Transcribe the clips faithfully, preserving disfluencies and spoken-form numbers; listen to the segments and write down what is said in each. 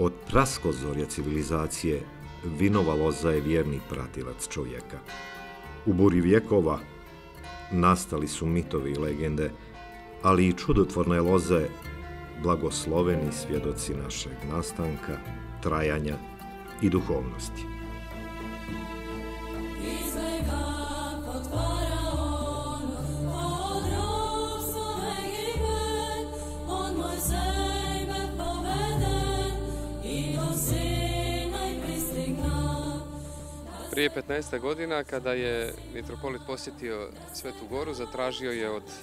Od praskozorja civilizacije vinova loza je vjerni pratilac čovjeka. U buri vjekova nastali su mitovi i legende, ali i čudotvorne loze, blagosloveni svjedoci našeg nastanka, trajanja i duhovnosti. Prije petnaest godina, kada je mitropolit posjetio Svetu Goru, zatražio je od e,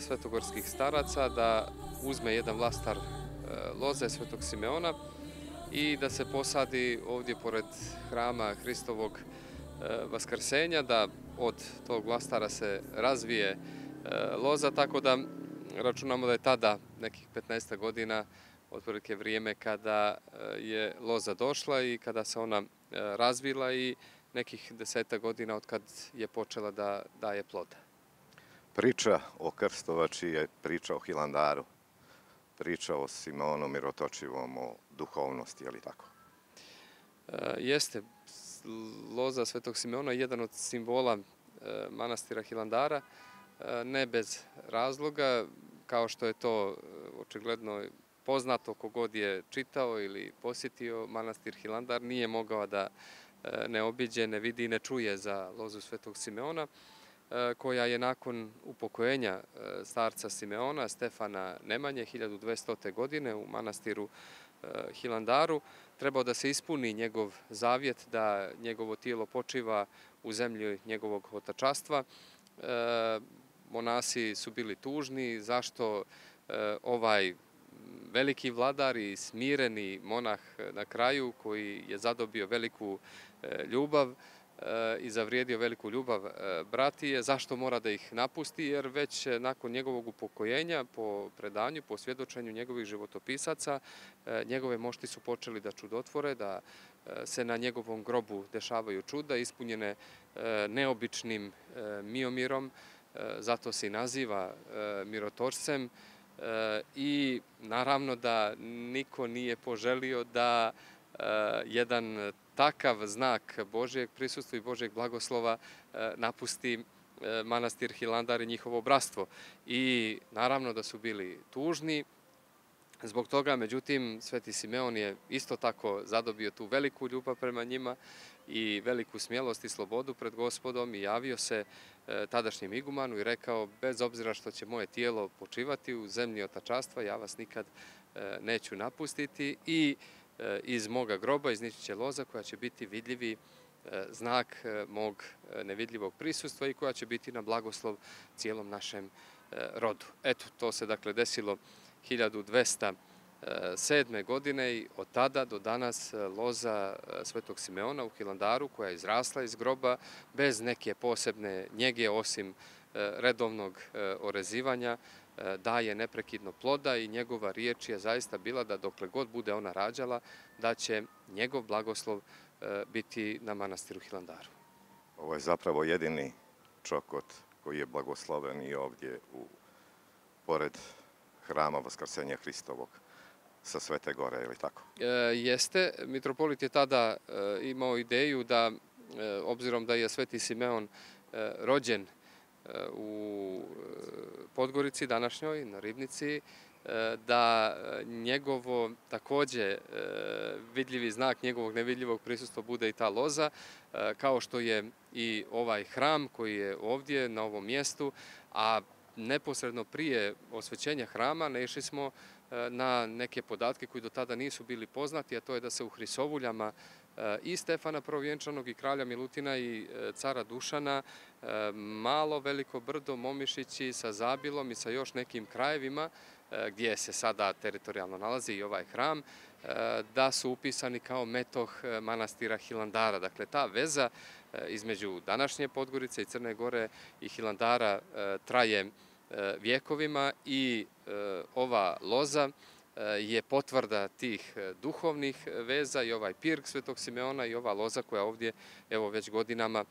svetogorskih staraca da uzme jedan vlastar e, loze Svetog Simeona i da se posadi ovdje pored hrama Hristovog e, Vaskrsenja, da od tog vlastara se razvije e, loza, tako da računamo da je tada nekih petnaest godina otprilike vrijeme kada je loza došla i kada se ona razvila i nekih deseta godina od kad je počela da daje ploda. Priča o Krstovači je priča o Hilandaru, priča o Simeonu Mirotočivom, o duhovnosti, je li tako? E, jeste, loza Svetog Simeona je jedan od simbola e, manastira Hilandara, e, ne bez razloga, kao što je to očigledno poznato, kogod je čitao ili posjetio manastir Hilandar nije mogao da ne obiđe, ne vidi i ne čuje za lozu Svetog Simeona, koja je nakon upokojenja starca Simeona, Stefana Nemanje, hiljadu dvestotoj. godine u manastiru Hilandaru, trebao da se ispuni njegov zavjet da njegovo tijelo počiva u zemlji njegovog otačastva. Monasi su bili tužni, zašto ovaj veliki vladar i smireni monah na kraju, koji je zadobio veliku ljubav i zavrijedio veliku ljubav bratije, zašto mora da ih napusti, jer već nakon njegovog upokojenja, po predanju, po svjedočenju njegovih životopisaca, njegove mošti su počeli da čudotvore, da se na njegovom grobu dešavaju čuda ispunjene neobičnim miomirom, zato se i naziva mirotočcem. I naravno da niko nije poželio da jedan takav znak Božijeg prisustva i Božijeg blagoslova napusti manastir Hilandar i njihovo bratstvo. I naravno da su bili tužni zbog toga, međutim, Sveti Simeon je isto tako zadobio tu veliku ljubav prema njima i veliku smjelost i slobodu pred Gospodom i javio se tadašnjem igumanu i rekao, bez obzira što će moje tijelo počivati u zemlji otačastva, ja vas nikad neću napustiti i iz moga groba iznići će loza koja će biti vidljivi znak mog nevidljivog prisustva i koja će biti na blagoslov cijelom našem rodu. Eto, to se dakle desilo hiljadu dvesta sedme. godine i od tada do danas loza Svetog Simeona u Hilandaru, koja je izrasla iz groba bez neke posebne njege osim redovnog orezivanja, daje neprekidno ploda i njegova riječ je zaista bila da dokle god bude ona rađala, da će njegov blagoslov biti na manastiru Hilandaru. Ovo je zapravo jedini čokot koji je blagosloven i ovdje u pored hrama Vaskrsenja Hristovog sa Svete Gore, ili tako? E, jeste. Mitropolit je tada e, imao ideju da, e, obzirom da je Sveti Simeon e, rođen e, u Podgorici današnjoj, na Ribnici, e, da njegovo takođe e, vidljivi znak njegovog nevidljivog prisustva bude i ta loza, e, kao što je i ovaj hram koji je ovdje na ovom mjestu, a neposredno prije osvećenja hrama naišli smo na neke podatke koji do tada nisu bili poznati, a to je da se u Hrisovuljama i Stefana Prvovjenčanog i kralja Milutina i cara Dušana Malo, Veliko Brdo, Momišići sa Zabilom i sa još nekim krajevima gdje se sada teritorijalno nalazi i ovaj hram, da su upisani kao metoh manastira Hilandara. Dakle, ta veza između današnje Podgorice i Crne Gore i Hilandara traje vjekovima i ova loza je potvrda tih duhovnih veza i ovaj pirg Svetog Simeona i ova loza koja ovdje, evo već godinama,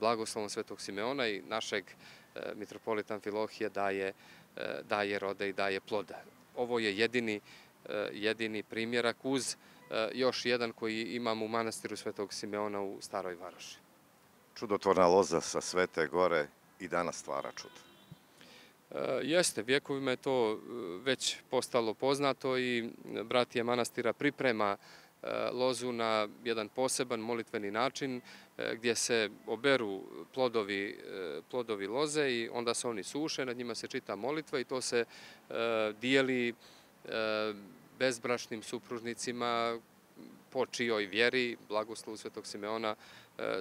blagoslovom Svetog Simeona i našeg mitropolita Amfilohije daje, daje rode i daje ploda. Ovo je jedini, jedini primjerak uz još jedan koji imamo u manastiru Svetog Simeona u Staroj Varoši. Čudotvorna loza sa Svete Gore i danas stvara čudo. Jeste, vjekovima je to već postalo poznato i bratija manastira priprema lozu na jedan poseban molitveni način gdje se oberu plodovi, plodovi loze i onda se oni suše, nad njima se čita molitva i to se dijeli bezbračnim supružnicima po čijoj vjeri, blagoslovu Svetog Simeona,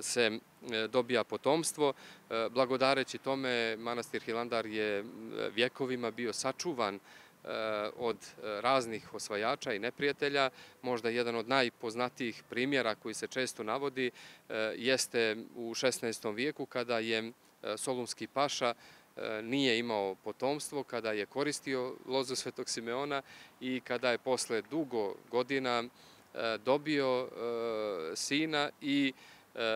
se dobija potomstvo. Blagodareći tome, manastir Hilandar je vjekovima bio sačuvan od raznih osvajača i neprijatelja. Možda jedan od najpoznatijih primjera koji se često navodi jeste u šesnaestom vijeku kada je Solunski paša nije imao potomstvo, kada je koristio lozu Svetog Simeona i kada je posle dugo godina dobio sina i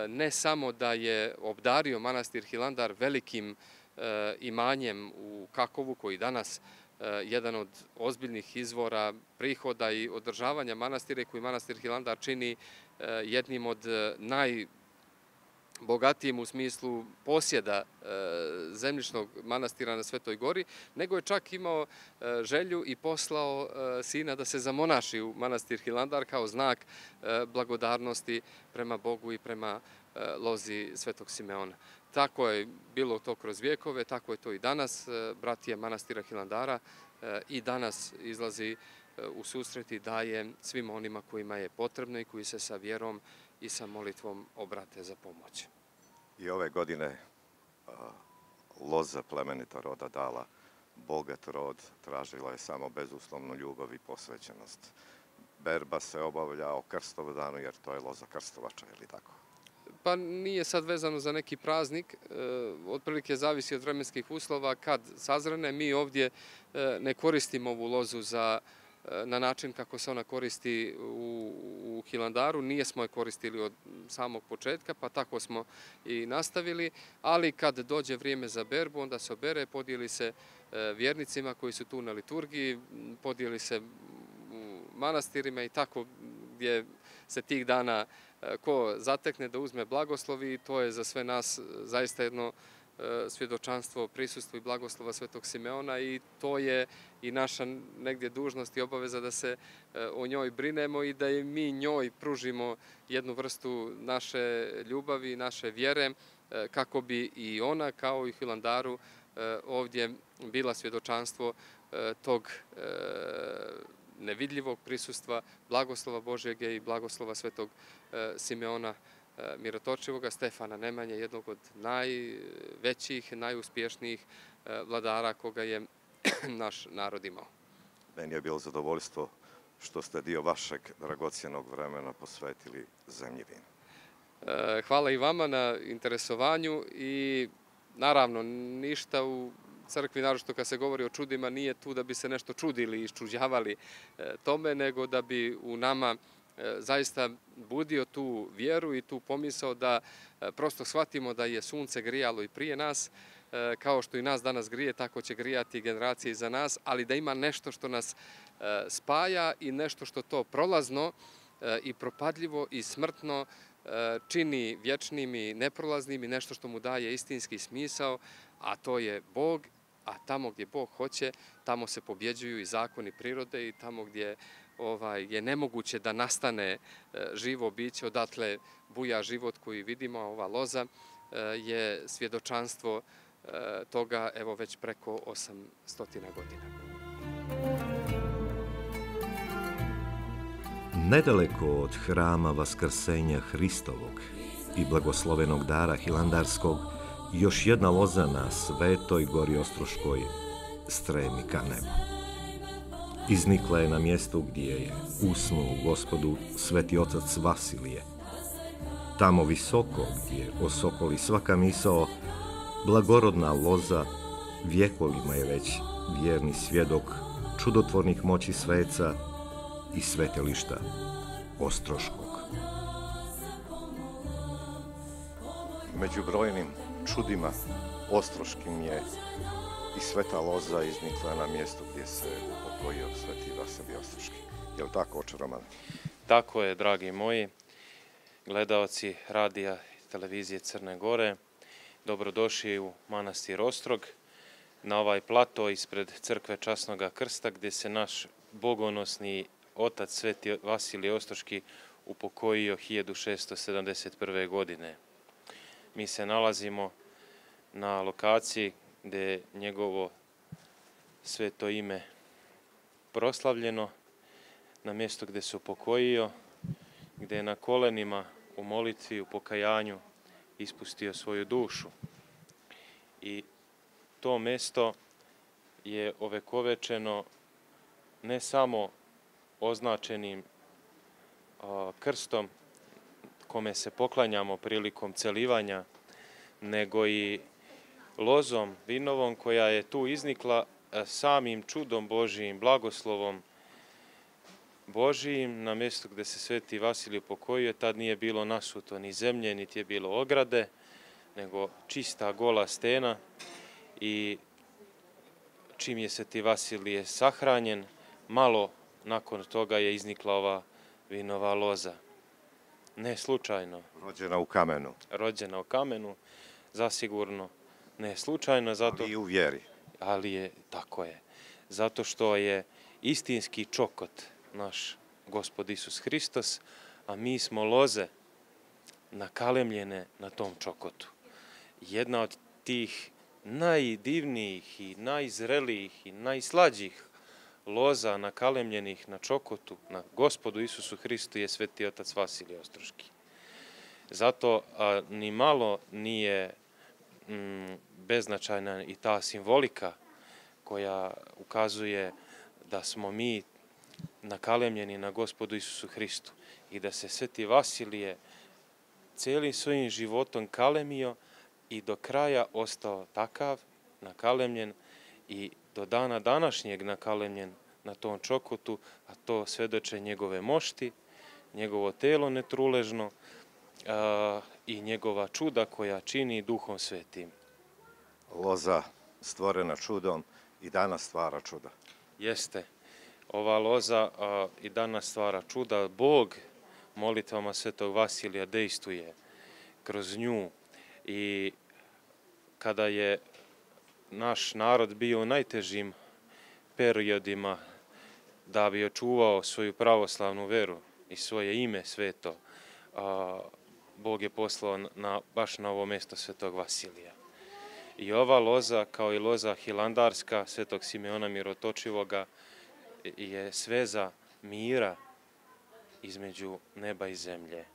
ne samo da je obdario manastir Hilandar velikim imanjem u Kakovu, koji danas jedan od ozbiljnih izvora prihoda i održavanja manastire, koji manastir Hilandar čini jednim od najbogatijim u smislu posjeda zemljišnog manastira na Svetoj Gori, nego je čak imao želju i poslao sina da se zamonaši u manastir Hilandar kao znak blagodarnosti prema Bogu i prema lozi Svetog Simeona. Tako je bilo to kroz vjekove, tako je to i danas. Bratija manastira Hilandara i danas izlazi u susret i daje svim onima kojima je potrebno i koji se sa vjerom i sa molitvom obrate za pomoć. I ove godine loza plemenita roda dala bogat rod, tražila je samo bezuslovnu ljubav i posvećenost. Berba se obavlja o Krstovu danu jer to je loza krstovača, ili tako? Pa nije sad vezano za neki praznik, otprilike zavisi od vremenskih uslova kad sazrene. Mi ovdje ne koristimo ovu lozu za na način kako se ona koristi u, u Hilandaru. Nijesmo je koristili od samog početka, pa tako smo i nastavili, ali kad dođe vrijeme za berbu, onda se obere, podijeli se vjernicima koji su tu na liturgiji, podijeli se u manastirima i tako gdje se tih dana ko zatekne da uzme blagoslovi. To je za sve nas zaista jedno svjedočanstvo prisustva i blagoslova Svetog Simeona i to je i naša negdje dužnost i obaveza da se o njoj brinemo i da i mi njoj pružimo jednu vrstu naše ljubavi, naše vjere, kako bi i ona kao i Hilandaru ovdje bila svjedočanstvo tog nevidljivog prisustva blagoslova Božjeg i blagoslova Svetog Simeona Mirotočivoga, Stefana Nemanje, jednog od najvećih, najuspješnijih vladara koga je naš narod imao. Meni je bilo zadovoljstvo što ste dio vašeg dragocjenog vremena posvetili zemlji vina. Hvala i vama na interesovanju i naravno ništa u crkvi, naročito kad se govori o čudima, nije tu da bi se nešto čudili i iščuđavali tome, nego da bi u nama zaista budio tu vjeru i tu pomisao da prosto shvatimo da je sunce grijalo i prije nas, kao što i nas danas grije, tako će grijati generacije iza nas, ali da ima nešto što nas spaja i nešto što to prolazno i propadljivo i smrtno čini vječnim i neprolaznim i nešto što mu daje istinski smisao, a to je Bog. A tamo gdje Bog hoće, tamo se pobjeđuju i zakoni prirode i tamo gdje ovaj, je nemoguće da nastane živo biće, odatle buja život koji vidimo, a ova loza je svjedočanstvo toga evo već preko osamsto godina. Nedaleko od hrama Vaskrsenja Hristovog i blagoslovenog dara hilandarskog, još jedna loza na Svetoj Gori Ostroškoj stremi ka nebu. Iznikla je na mjestu gdje je usnuo Gospodu Sveti Otac Vasilije. Tamo visoko gdje osokoli svaka misao, blagorodna loza vjekovima je već vjerni svjedok čudotvornih moći sveca i svetilišta Ostroškog. Među brojnim čudima Ostroškim je i sveta loza iznikla na mjestu gdje se upokojio sveti Vasilij Ostroški. Je li tako, oče Roman? Tako je, dragi moji gledaoci radija i televizije Crne Gore. Dobrodošli u manastir Ostrog, na ovaj plato ispred crkve Časnog Krsta, gdje se naš bogonosni otac sveti Vasilij Ostroški upokojio hiljadu šeststo sedamdeset prve. godine. Mi se nalazimo na lokaciji gdje je njegovo sveto ime proslavljeno, na mjestu gdje se upokojio, gdje je na kolenima u molitvi, u pokajanju ispustio svoju dušu. I to mjesto je ovekovečeno ne samo označenim krstom kome se poklanjamo prilikom celivanja, nego i lozom vinovom koja je tu iznikla samim čudom Božijim, blagoslovom Božijim. Na mjestu gdje se sveti Vasilij upokojio, tad nije bilo nasuto ni zemlje, niti je bilo ograde, nego čista gola stena. I čim je sveti Vasilije sahranjen, malo nakon toga je iznikla ova vinova loza. Ne slučajno. Rođena u kamenu. Rođena u kamenu, zasigurno ne slučajno. Zato, ali i u vjeri. Ali je, tako je. Zato što je istinski čokot naš Gospod Isus Hristos, a mi smo loze nakalemljene na tom čokotu. Jedna od tih najdivnijih i najzrelijih i najslađih loza nakalemljenih na čokotu, na Gospodu Isusu Hristu, je sveti otac Vasilij Ostroški. Zato a, ni malo nije m, beznačajna i ta simbolika koja ukazuje da smo mi nakalemljeni na Gospodu Isusu Hristu i da se sveti Vasilije cijelim svojim životom kalemio i do kraja ostao takav, nakalemljen i do dana današnjeg nakalemljen na tom čokotu, a to svedoče njegove mošti, njegovo telo netruležno a, i njegova čuda koja čini Duhom Svetim. Loza stvorena čudom i danas stvara čuda. Jeste. Ova loza a, i danas stvara čuda. Bog molitvama svetog Vasilija dejstvuje kroz nju. I kada je naš narod bio u najtežim periodima da bi očuvao svoju pravoslavnu veru i svoje ime sveto, a, Bog je poslao na, baš na ovo mjesto svetog Vasilija. I ova loza, kao i loza hilandarska svetog Simeona Mirotočivoga, je sveza mira između neba i zemlje.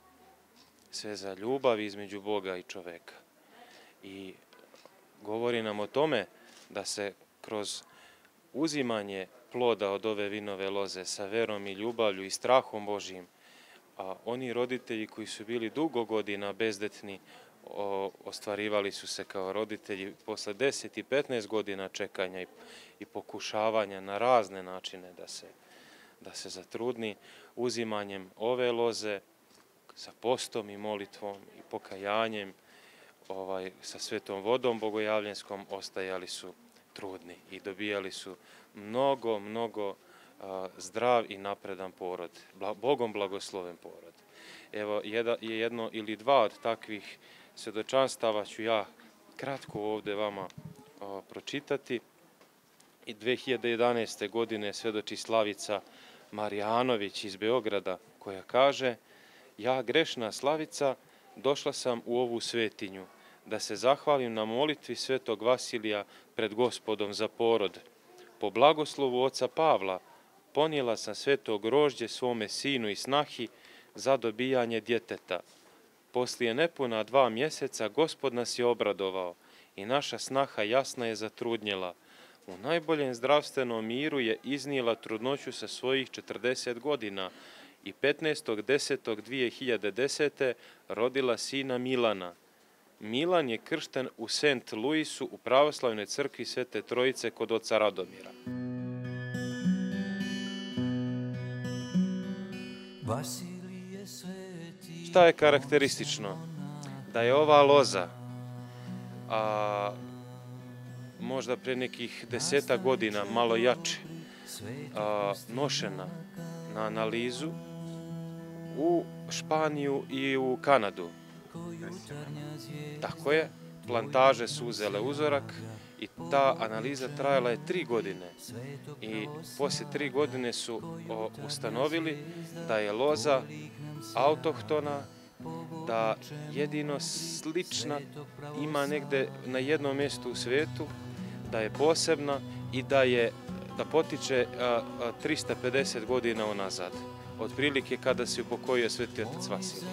Sveza ljubavi između Boga i čoveka. I govori nam o tome da se kroz uzimanje ploda od ove vinove loze sa verom i ljubavlju i strahom Božijim, a oni roditelji koji su bili dugo godina bezdetni, o, ostvarivali su se kao roditelji posle deset i petnaest godina čekanja i, i pokušavanja na razne načine da se, da se zatrudni. Uzimanjem ove loze, sa postom i molitvom i pokajanjem, ovaj, sa svetom vodom bogojavljenskom, ostajali su trudni i dobijali su mnogo, mnogo a, zdrav i napredan porod, bla, Bogom blagosloven porod. Evo, jedan, jedno ili dva od takvih svjedočanstava ću ja kratko ovdje vama a, pročitati. I dve hiljade jedanaeste. godine svjedoči Slavica Marijanović iz Beograda, koja kaže: ja, grešna Slavica, došla sam u ovu svetinju da se zahvalim na molitvi svetog Vasilija pred Gospodom za porod. Po blagoslovu oca Pavla ponijela sam sveto grožđe svome sinu i snahi za dobijanje djeteta. Poslije nepuna dva mjeseca Gospod nas je obradovao i naša snaha Jasna je zatrudnjela. U najboljem zdravstvenom miru je iznijela trudnoću sa svojih četrdeset godina i petnaestog desetog dvije hiljade desete. rodila sina Milana. Milan je kršten u Saint Louisu u pravoslavnoj crkvi Svete Trojice kod oca Radomira. Šta je karakteristično? Da je ova loza, a možda pre nekih deseta godina, malo jače, a, nošena na analizu u Španiju i u Kanadu. Tako je, plantaže su uzele uzorak i ta analiza trajala je tri godine. I poslije tri godine su o, ustanovili da je loza autohtona, da jedino slična ima negde na jednom mjestu u svijetu, da je posebna i da, je, da potiče a, a, tristo pedeset godina unazad, od prilike kada se upokojio Sveti Otac Vasilije.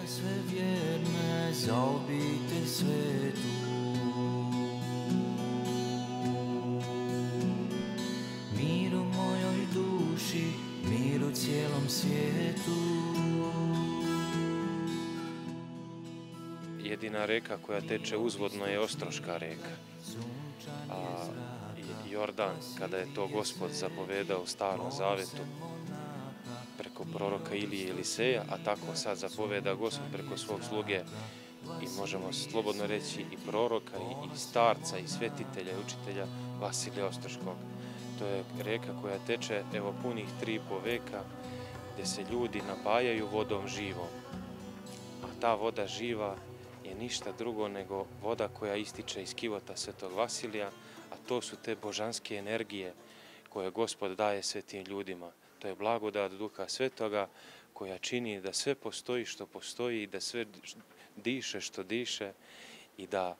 Mir u mojoj duši, mir u cijelom svijetu. Jedina reka koja teče uzvodno je Ostroška reka. A Jordan, kada je to Gospod zapovedao u Starom Zavetu preko proroka Ilije i Eliseja, a tako sad zapoveda Gospod preko svog sluge, i možemo slobodno reći i proroka, i, i starca, i svetitelja, i učitelja Vasilija Ostroškog. To je reka koja teče evo punih tri i po veka, gdje se ljudi napajaju vodom živom. A ta voda živa je ništa drugo nego voda koja ističe iz kivota Svetog Vasilija, a to su te božanske energije koje Gospod daje svetim ljudima. To je blagodat Duha Svetoga koja čini da sve postoji što postoji i da sve diše što diše i da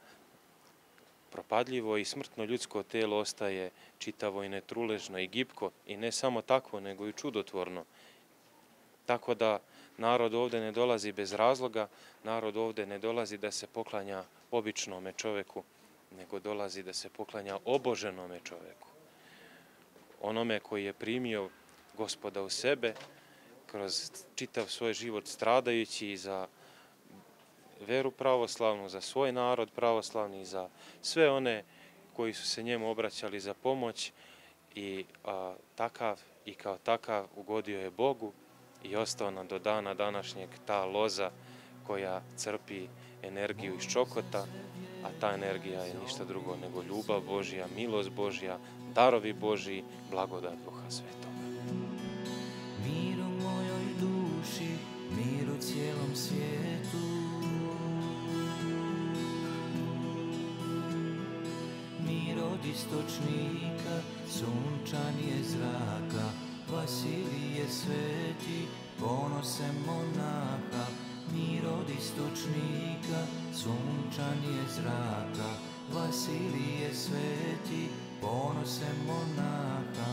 propadljivo i smrtno ljudsko telo ostaje čitavo i netruležno i gibko i ne samo tako nego i čudotvorno. Tako da narod ovdje ne dolazi bez razloga, narod ovdje ne dolazi da se poklanja običnome čovjeku, nego dolazi da se poklanja oboženome čovjeku. Onome koji je primio Gospoda u sebe, kroz čitav svoj život stradajući za veru pravoslavnu, za svoj narod pravoslavni, za sve one koji su se njemu obraćali za pomoć i a, takav i kao takav ugodio je Bogu i ostao nam do dana današnjeg ta loza koja crpi energiju iz čokota, a ta energija je ništa drugo nego ljubav Božja, milost Božja, darovi Božji, blagodat Duha Svetoga. Mir u mojoj duši, mir u cijelom svijetu. Mir od istočnika, sunčanje zraka, Vasilije sveti, ponosem monaha. Mir od istočnika, sunčanje zraka, Vasilije sveti, ponosem monaha.